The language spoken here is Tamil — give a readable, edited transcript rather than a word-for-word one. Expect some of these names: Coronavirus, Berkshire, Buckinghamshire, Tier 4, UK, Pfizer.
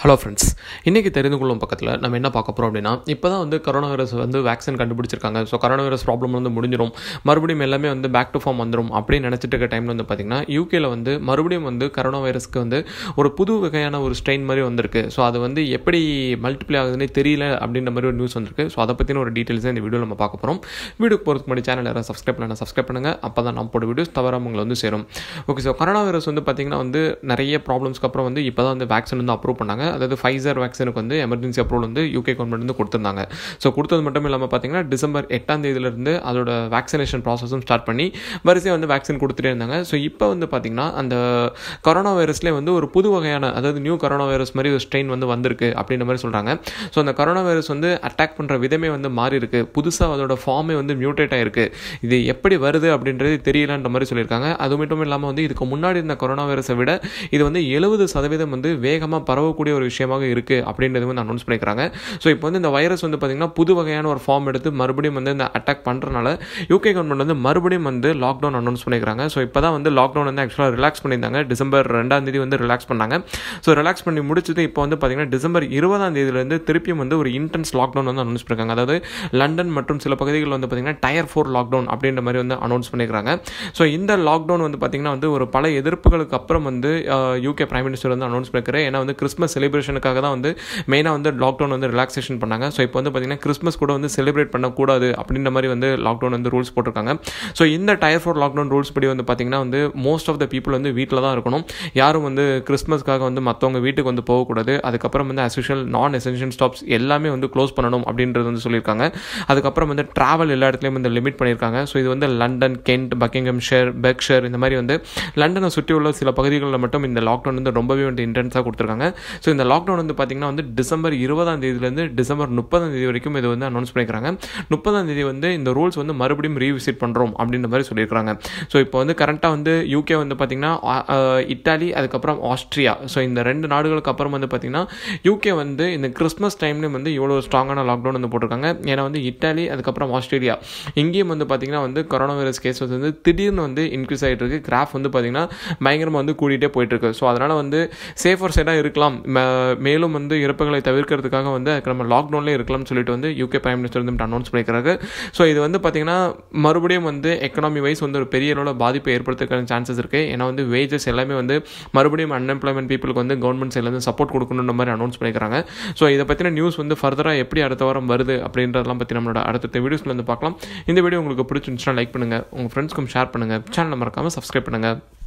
ஹலோ ஃப்ரெண்ட்ஸ், இன்றைக்கி தெரிந்து கொள்ளும் பக்கத்தில் நம்ம என்ன பார்க்க போகிறோம் அப்படின்னா, இப்போ தான் வந்து கொரோனா வைரஸ் வந்து வேக்சின் கண்டுபிடிச்சிருக்காங்க. ஸோ கொரோனா வைரஸ் ப்ராப்ளம் வந்து முடிஞ்சிடும், மறுபடியும் எல்லாமே வந்து பேக் டு ஃபார்ம் வந்துடும் அப்படின்னு நினச்சிட்டு இருக்க டைமில் வந்து பார்த்திங்கன்னா, யூகேயில் வந்து மறுபடியும் வந்து கொரோனா வைரஸ்க்கு வந்து ஒரு புது வகையான ஒரு ஸ்ட்ரெயின் மாதிரி வந்திருக்கு. ஸோ அது வந்து எப்படி மல்டிப்ளை ஆகுதுன்னே தெரியல அப்படின்ற மாதிரி ஒரு நியூஸ் வந்திருக்கு. ஸோ அதை பற்றின ஒரு டீட்டெயில்ஸை இந்த வீடியோ நம்ம பார்க்க போகிறோம். வீடியோக்கு போகிறதுக்கு முன்னாடி சேனல் யாராவது சப்ஸ்கிரைப் பண்ணுங்கள், அப்போ தான் நம்ம போட்ட வீடியோஸ் தவறாம உங்களை வந்து சேரும். ஓகே, ஸோ கொரோனா வைரஸ் வந்து பார்த்திங்கன்னா வந்து நிறைய ப்ராப்ளம்ஸ்க்கு அப்புறம் வந்து இப்போ தான் வந்து வேக்சின் வந்து அப்ரூவ் பண்ணாங்க. அதாவது ஃபைசர் வேக்சினுக்கு வந்து எமர்ஜென்சி அப்ரூவல் வந்து UK கவர்மெண்ட் வந்து கொடுத்துருந்தாங்க. ஸோ கொடுத்தது மட்டும் இல்லாமல் பார்த்தீங்கன்னா December 8 அதோட வேக்சினேஷன் ப்ராசஸும் ஸ்டார்ட் பண்ணி வரிசையாக வந்து வேக்சின் கொடுத்துட்டே இருந்தாங்க. ஸோ இப்போ வந்து பார்த்தீங்கன்னா அந்த கொரோனா வைரஸ்லேயே வந்து ஒரு புது வகையான, அதாவது நியூ கொரோனா வைரஸ் மாதிரி ஒரு ஸ்ட்ரெயின் வந்து வந்திருக்கு அப்படின்ற மாதிரி சொல்கிறாங்க. ஸோ அந்த கொரோனா வைரஸ் வந்து அட்டாக் பண்ணுற விதமே வந்து மாறி இருக்கு, புதுசாக அதோட ஃபார்மே வந்து மியூட்டேட் ஆகிருக்கு. இது எப்படி வருது அப்படின்றது தெரியலன்ற மாதிரி சொல்லியிருக்காங்க. அது மட்டும் இல்லாமல் வந்து இதுக்கு முன்னாடி இருந்த கொரோனா வைரஸை விட இது வந்து 70% வந்து வேகமாக பரவக்கூடிய ஒரு விஷயமாக இருக்குது அப்படின்றது வந்து அனௌன்ஸ் பண்ணிக்கிறாங்க. ஸோ இப்போ வந்து இந்த வைரஸ் வந்து பார்த்திங்கன்னா புது வகையான ஒரு ஃபார்ம் எடுத்து மறுபடியும் வந்து இந்த அட்டாக் பண்ணுறதுனால UK கவர்மெண்ட் வந்து மறுபடியும் வந்து லாக்டவுன் அனௌன்ஸ் பண்ணிக்கிறாங்க. ஸோ இப்போ தான் வந்து லாக்டவுன் வந்து ஆக்சுவலாக ரிலாக்ஸ் பண்ணியிருந்தாங்க. December 2 வந்து ரிலாக்ஸ் பண்ணாங்க. ஸோ ரிலாக்ஸ் பண்ணி முடிச்சுட்டு இப்போ வந்து பார்த்திங்கன்னா December 20 திருப்பியும் வந்து ஒரு இன்டென்ஸ் லாக்டவுன் வந்து அனௌன்ஸ் பண்ணியிருக்காங்க. அதாவது லண்டன் மற்றும் சில பகுதிகளில் வந்து பார்த்திங்கன்னா Tier 4 லாக்டவுன் அப்படின்ற மாதிரி வந்து அனௌன்ஸ் பண்ணிக்கிறாங்க. ஸோ இந்த லாக்டவுன் வந்து பார்த்திங்கன்னா வந்து ஒரு பல எதிர்ப்புகளுக்கு அப்புறம் வந்து UK பிரைம் மினிஸ்டர் வந்து அனௌன்ஸ் பண்ணிக்கிறார். ஏன்னா வந்து கிறிஸ்மஸ் செலிப்ரேஷனுக்காக தான் வந்து மெயினாக வந்து லாக்டவுன் வந்து ரிலாக்ஸேஷன் பண்ணாங்க. ஸோ இப்போ வந்து பார்த்திங்கன்னா கிறிஸ்மஸ் கூட வந்து செலிப்ரேட் பண்ணக்கூடாது அப்படின்ற மாதிரி வந்து லாக்டவுன் வந்து ரூல்ஸ் போட்டிருக்காங்க. ஸோ இந்த Tier 4 லாக்டவுன் ரூல்ஸ் படி வந்து பார்த்திங்கன்னா வந்து மோஸ்ட் ஆஃப் த பீப்புள் வந்து வீட்டில் தான் இருக்கணும். யாரும் வந்து கிறிஸ்மஸ்க்காக வந்து மற்றவங்க வீட்டுக்கு வந்து போகக்கூடாது. அதுக்கப்புறம் வந்து அஸ்யூஷுவல் நான் எசென்ஷியல் ஸ்டாப்ஸ் எல்லாமே வந்து க்ளோஸ் பண்ணணும் அப்படின்றது வந்து சொல்லியிருக்காங்க. அதுக்கப்புறம் வந்து ட்ராவல் எல்லா இடத்துலையும் வந்து லிமிட் பண்ணியிருக்காங்க. ஸோ இது வந்து லண்டன், கென்ட், பக்கிங்ஹாம்ஷயர், பெர்க்ஷர் இந்த மாதிரி வந்து லண்டனை சுற்றி உள்ள சில பகுதிகளில் மட்டும் இந்த லாக்டவுன் வந்து ரொம்பவே வந்து இன்டென்ஸாக கொடுத்துருக்காங்க. ஸோ இந்த லாக்டவுன் வந்து பார்த்திங்கன்னா வந்து December 20 December 30 வரைக்கும் இது வந்து அனௌன்ஸ் பண்ணிக்கிறாங்க. 30 வந்து இந்த ரூல்ஸ் வந்து மறுபடியும் ரீவிசிட் பண்ணுறோம் அப்படின்ற மாதிரி சொல்லியிருக்காங்க. ஸோ இப்போ வந்து கரண்ட்டாக வந்து UK வந்து பார்த்திங்கன்னா இட்டாலி, அதுக்கப்புறம் ஆஸ்ட்ரியா, ஸோ இந்த 2 நாடுகளுக்கு அப்புறம் வந்து பார்த்திங்கன்னா UK வந்து இந்த கிறிஸ்மஸ் டைம்லேயும் வந்து இவ்வளோ ஸ்ட்ராங்கான லாக்டவுன் வந்து போட்டிருக்காங்க. ஏன்னா வந்து இட்டாலி அதுக்கப்புறம் ஆஸ்திரேலியா இங்கேயும் வந்து பார்த்திங்கன்னா வந்து கொரோனா வைரஸ் கேஸஸ் வந்து திடீர்னு வந்து இன்க்ரீஸ் ஆகிட்டு இருக்குது. கிராஃப் வந்து பார்த்திங்கன்னா பயங்கரமாக வந்து கூட்டிகிட்டே போயிட்டுருக்கு. ஸோ அதனால் வந்து சேஃபர் சைடாக இருக்கலாம், மேலும் வந்து இறப்புகளை தவிர்க்கிறதுக்காக வந்து நம்ம லாக்டவுன்லேயே இருக்கலாம்னு சொல்லிட்டு வந்து UK பிரைம் மினிஸ்டர் வந்து அனௌன்ஸ் பண்ணிக்கிறாரு. ஸோ இது வந்து பார்த்திங்கன்னா மறுபடியும் வந்து எக்கனாமி வைஸ் வந்து ஒரு பெரிய அளவில் பாதிப்பை ஏற்படுத்துறதுக்கான சான்சஸ் இருக்குது. ஏன்னா வந்து வேஜஸ் எல்லாமே வந்து மறுபடியும் அன்எம்ப்ளாய்மெண்ட் பீப்புளுக்கு வந்து கவர்மெண்ட் சைட்லேருந்து சப்போர்ட் கொடுக்கணுன்ற மாதிரி அனௌன்ஸ் பண்ணிக்கிறாங்க. ஸோ இதை பற்றின நியூஸ் வந்து ஃபர்தராக எப்படி அடுத்த வாரம் வருது அப்படின்றதெல்லாம் பற்றி நம்மளோட அடுத்த வீடியோஸ்லேருந்து பார்க்கலாம். இந்த வீடியோ உங்களுக்கு பிடிச்சிருந்துச்சுன்னா லைக் பண்ணுங்கள், உங்கள் ஃப்ரெண்ட்ஸ்க்கும் ஷேர் பண்ணுங்கள், சேனலை மறக்காமல் சப்ஸ்கிரைப் பண்ணுங்கள்.